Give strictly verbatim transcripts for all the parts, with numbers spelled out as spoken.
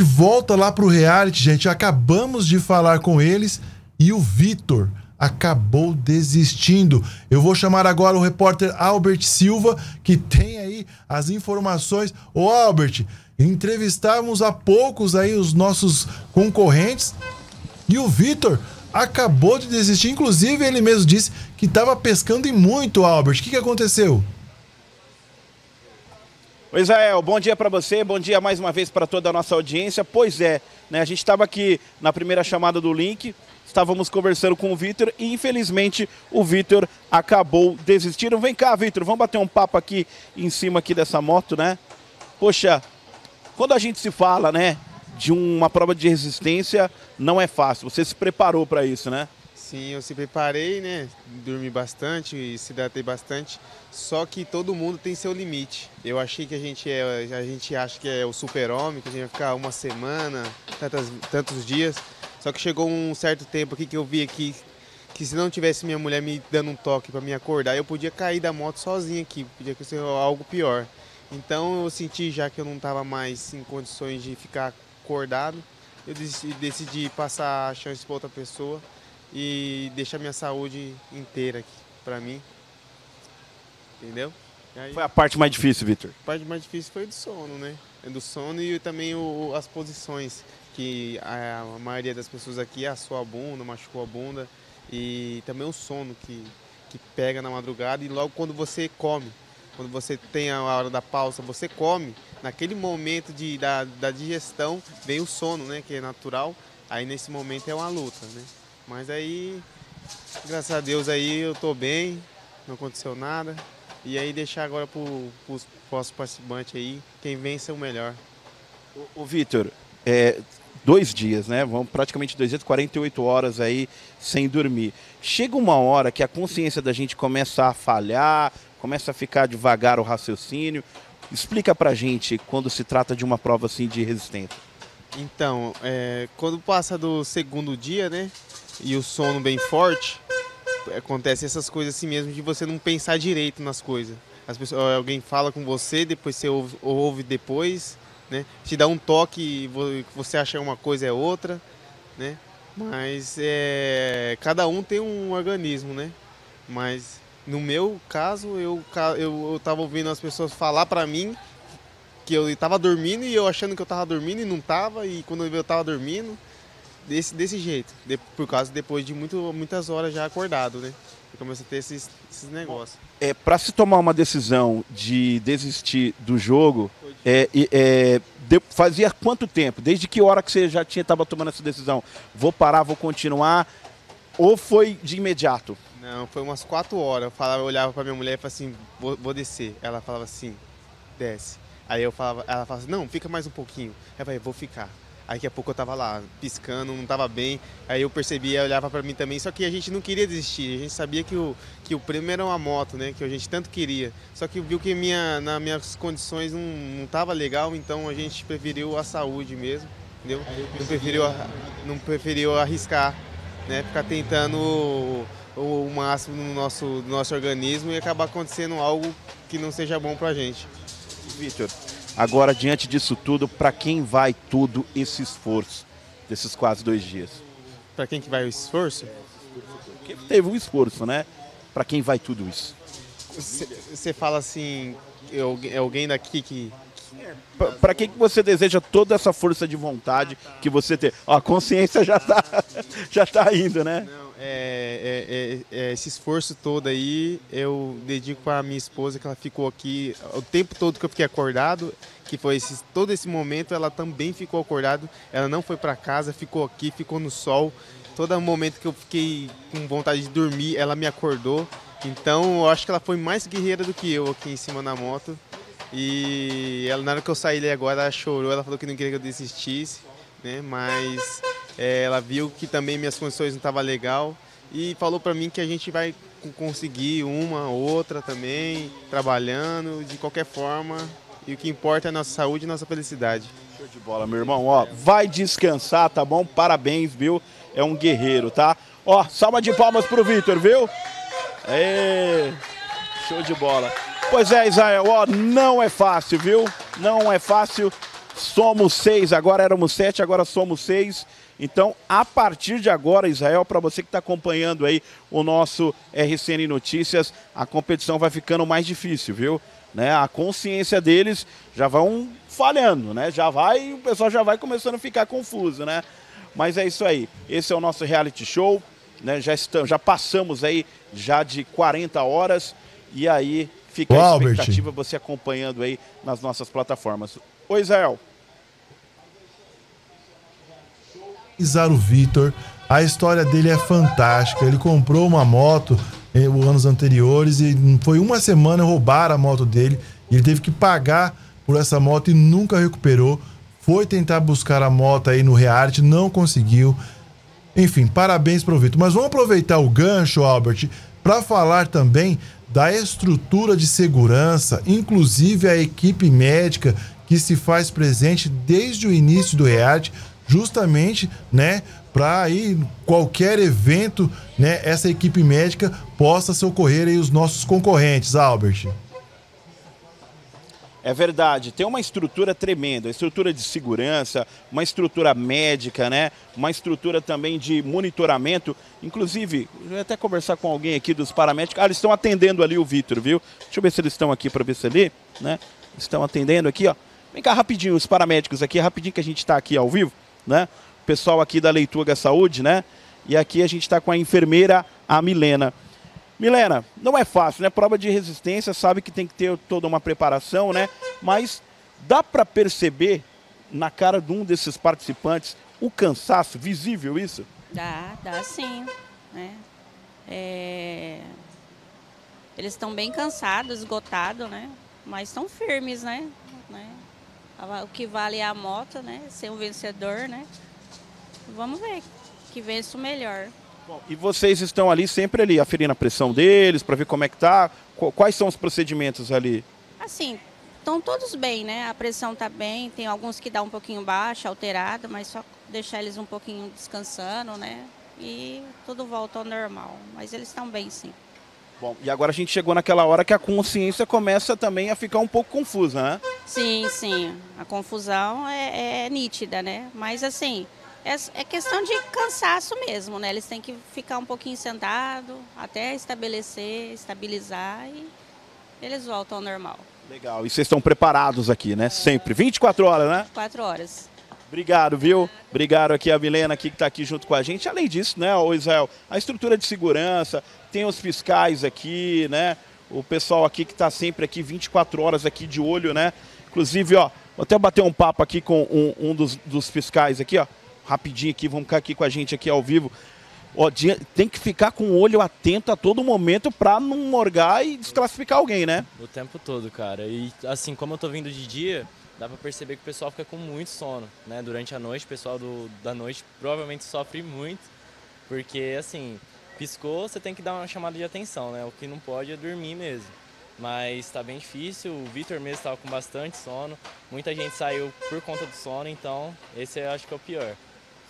gente volta lá pro reality, gente. Acabamos de falar com eles e o Victor acabou desistindo. Eu vou chamar agora o repórter Albert Silva, que tem aí as informações. Ô, Albert, entrevistávamos há poucos aí os nossos concorrentes e o Victor acabou de desistir. Inclusive, ele mesmo disse que estava pescando e muito, Albert. O que, que aconteceu? Pois é, bom dia para você, bom dia mais uma vez para toda a nossa audiência. Pois é, né, a gente estava aqui na primeira chamada do link, estávamos conversando com o Victor e infelizmente o Victor acabou desistindo. Vem cá, Victor, vamos bater um papo aqui em cima aqui dessa moto, né? Poxa, quando a gente se fala, né, de uma prova de resistência, não é fácil. Você se preparou para isso, né? Sim, eu se preparei, né? Dormi bastante e se hidratei bastante. Só que todo mundo tem seu limite. Eu achei que a gente é, a gente acha que é o super-homem, que a gente vai ficar uma semana, tantas, tantos dias. Só que chegou um certo tempo aqui que eu vi aqui que se não tivesse minha mulher me dando um toque para me acordar, eu podia cair da moto sozinho aqui, podia acontecer algo pior. Então eu senti já que eu não estava mais em condições de ficar acordado. Eu decidi, decidi passar a chance para outra pessoa e deixar minha saúde inteira aqui pra mim, entendeu? Aí, foi a parte mais difícil, Victor? A parte mais difícil foi do sono, né? Do sono e também o, as posições, que a, a maioria das pessoas aqui assou a bunda, machucou a bunda, e também o sono que, que pega na madrugada e logo quando você come, quando você tem a hora da pausa, você come, naquele momento de, da, da digestão vem o sono, né? Que é natural, aí nesse momento é uma luta, né? Mas aí, graças a Deus, aí eu tô bem, não aconteceu nada. E aí deixar agora pro, pro nosso participante aí, quem vence é o melhor. O, o Victor, é, dois dias, né? Vamos praticamente dois dias, quarenta e oito horas aí sem dormir. Chega uma hora que a consciência da gente começa a falhar, começa a ficar devagar o raciocínio. Explica pra gente quando se trata de uma prova assim de resistência. Então, é, quando passa do segundo dia, né? E o sono bem forte, acontece essas coisas assim mesmo, de você não pensar direito nas coisas. As pessoas, alguém fala com você, depois você ouve, ouve depois, né? Te dá um toque e você acha uma coisa é outra, né? Mas é, cada um tem um organismo, né? Mas no meu caso, eu, eu, eu tava ouvindo as pessoas falar pra mim que eu tava dormindo e eu achando que eu tava dormindo e não tava, e quando eu tava dormindo... Desse, desse jeito, de, por causa depois de muito, muitas horas já acordado, né? Eu comecei a ter esses, esses negócios. É, para se tomar uma decisão de desistir do jogo, é, é, de, fazia quanto tempo? Desde que hora que você já tinha estava tomando essa decisão? Vou parar, vou continuar? Ou foi de imediato? Não, foi umas quatro horas. Eu, falava, eu olhava para minha mulher e falava assim, vou, vou descer. Ela falava assim, desce. Aí eu falava, ela falava assim, não, fica mais um pouquinho. Eu falei, vou ficar. Aí daqui a pouco eu tava lá, piscando, não tava bem. Aí eu percebia, olhava pra mim também. Só que a gente não queria desistir. A gente sabia que o, que o prêmio era uma moto, né? Que a gente tanto queria. Só que viu que minha, nas minhas condições não, não tava legal. Então a gente preferiu a saúde mesmo, entendeu? Não preferiu, não preferiu arriscar, né? Ficar tentando o, o, o máximo do nosso, do nosso organismo e acabar acontecendo algo que não seja bom pra gente. Victor, agora, diante disso tudo, para quem vai todo esse esforço desses quase dois dias? Para quem que vai o esforço? Porque teve um esforço, né? Para quem vai tudo isso? Você fala assim, eu, alguém daqui que... Para quem que você deseja toda essa força de vontade que você tem? Ó, a consciência já está já tá indo, né? Não, é, é, é, esse esforço todo aí eu dedico à minha esposa, que ela ficou aqui o tempo todo que eu fiquei acordado, que foi esse, todo esse momento ela também ficou acordada, ela não foi para casa, ficou aqui, ficou no sol. Todo momento que eu fiquei com vontade de dormir, ela me acordou. Então eu acho que ela foi mais guerreira do que eu aqui em cima da moto. E ela, na hora que eu saí ali agora, ela chorou, ela falou que não queria que eu desistisse, né? Mas é, ela viu que também minhas condições não estavam legal e falou pra mim que a gente vai conseguir uma, outra também, trabalhando, de qualquer forma. E o que importa é a nossa saúde e nossa felicidade. Show de bola, meu irmão. Ó, vai descansar, tá bom? Parabéns, viu? É um guerreiro, tá? Ó, salva de palmas pro Victor, viu? Aê! Show de bola. Pois é, Israel, ó, não é fácil, viu? Não é fácil. somos seis, agora éramos sete, agora somos seis. Então, a partir de agora, Israel, para você que está acompanhando aí o nosso R C N Notícias, a competição vai ficando mais difícil, viu? Né? A consciência deles já vão falhando, né? Já vai, o pessoal já vai começando a ficar confuso, né? Mas é isso aí, esse é o nosso reality show, né? Já, estamos, já passamos aí já de quarenta horas e aí fica a expectativa, você acompanhando aí nas nossas plataformas. Oi, Israel. O Victor, a história dele é fantástica, ele comprou uma moto em anos anteriores e foi uma semana roubar a moto dele, ele teve que pagar por essa moto e nunca recuperou, foi tentar buscar a moto aí no Reart, não conseguiu, enfim, parabéns pro Victor. Mas vamos aproveitar o gancho, Albert, para falar também da estrutura de segurança, inclusive a equipe médica que se faz presente desde o início do Reart, justamente, né, para aí qualquer evento, né, essa equipe médica possa socorrer aí os nossos concorrentes, Albert. É verdade, tem uma estrutura tremenda, estrutura de segurança, uma estrutura médica, né, uma estrutura também de monitoramento, inclusive, eu ia até conversar com alguém aqui dos paramédicos, ah, eles estão atendendo ali o Victor, viu? Deixa eu ver se eles estão aqui para ver se ali, né, estão atendendo aqui, ó, vem cá rapidinho, os paramédicos aqui, rapidinho que a gente está aqui ao vivo, né? O pessoal aqui da Leituga Saúde, né? E aqui a gente está com a enfermeira, a Milena. Milena, não é fácil, né? Prova de resistência, sabe que tem que ter toda uma preparação, né? Mas dá para perceber na cara de um desses participantes o cansaço, visível isso? Dá, dá sim, né? É... Eles estão bem cansados, esgotados, né? Mas estão firmes, né? né? O que vale é a moto, né? Ser um vencedor, né? Vamos ver que vence o melhor. Bom, e vocês estão ali sempre ali, aferindo a pressão deles, para ver como é que tá? Quais são os procedimentos ali? Assim, estão todos bem, né? A pressão tá bem, tem alguns que dá um pouquinho baixa, alterada, mas só deixar eles um pouquinho descansando, né? E tudo volta ao normal, mas eles estão bem sim. Bom, e agora a gente chegou naquela hora que a consciência começa também a ficar um pouco confusa, né? Sim, sim. A confusão é, é nítida, né? Mas assim, é, é questão de cansaço mesmo, né? Eles têm que ficar um pouquinho sentado até estabelecer, estabilizar e eles voltam ao normal. Legal. E vocês estão preparados aqui, né? Sempre. vinte e quatro horas, né? vinte e quatro horas. Obrigado, viu? Obrigado aqui a Milena aqui, que está aqui junto com a gente. Além disso, né, o Israel, a estrutura de segurança, tem os fiscais aqui, né? O pessoal aqui que está sempre aqui, vinte e quatro horas aqui de olho, né? Inclusive, ó, vou até bater um papo aqui com um, um dos, dos fiscais aqui, ó. Rapidinho aqui, vamos ficar aqui com a gente aqui ao vivo. Ó, tem que ficar com o olho atento a todo momento para não morgar e desclassificar alguém, né? O tempo todo, cara. E assim, como eu tô vindo de dia... Dá pra perceber que o pessoal fica com muito sono, né? Durante a noite, o pessoal do, da noite provavelmente sofre muito, porque, assim, piscou, você tem que dar uma chamada de atenção, né? O que não pode é dormir mesmo. Mas tá bem difícil, o Victor mesmo estava com bastante sono, muita gente saiu por conta do sono, então esse eu acho que é o pior.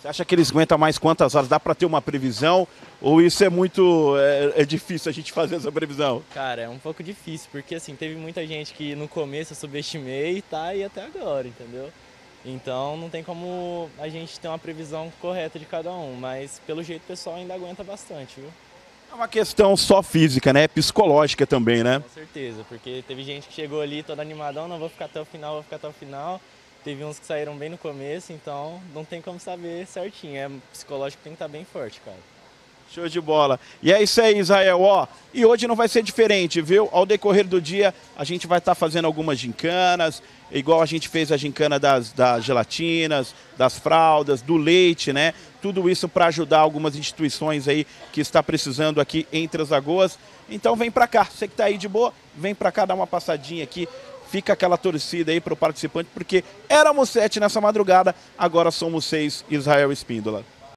Você acha que eles aguentam mais quantas horas? Dá pra ter uma previsão? Ou isso é muito... É, é difícil a gente fazer essa previsão? Cara, é um pouco difícil, porque assim, teve muita gente que no começo eu subestimei e tá aí até agora, entendeu? Então não tem como a gente ter uma previsão correta de cada um, mas pelo jeito o pessoal ainda aguenta bastante, viu? É uma questão só física, né? É psicológica também, né? Com certeza, porque teve gente que chegou ali toda animadão, não vou ficar até o final, vou ficar até o final... Teve uns que saíram bem no começo, então não tem como saber certinho. É psicológico, tem que estar bem forte, cara. Show de bola. E é isso aí, Israel. Ó, e hoje não vai ser diferente, viu? Ao decorrer do dia, a gente vai estar fazendo algumas gincanas, igual a gente fez a gincana das, das gelatinas, das fraldas, do leite, né? Tudo isso para ajudar algumas instituições aí que está precisando aqui entre as Lagoas. Então vem para cá. Você que está aí de boa, vem para cá dar uma passadinha aqui. Fica aquela torcida aí para o participante, porque éramos sete nessa madrugada, agora somos seis, Israel Espíndola.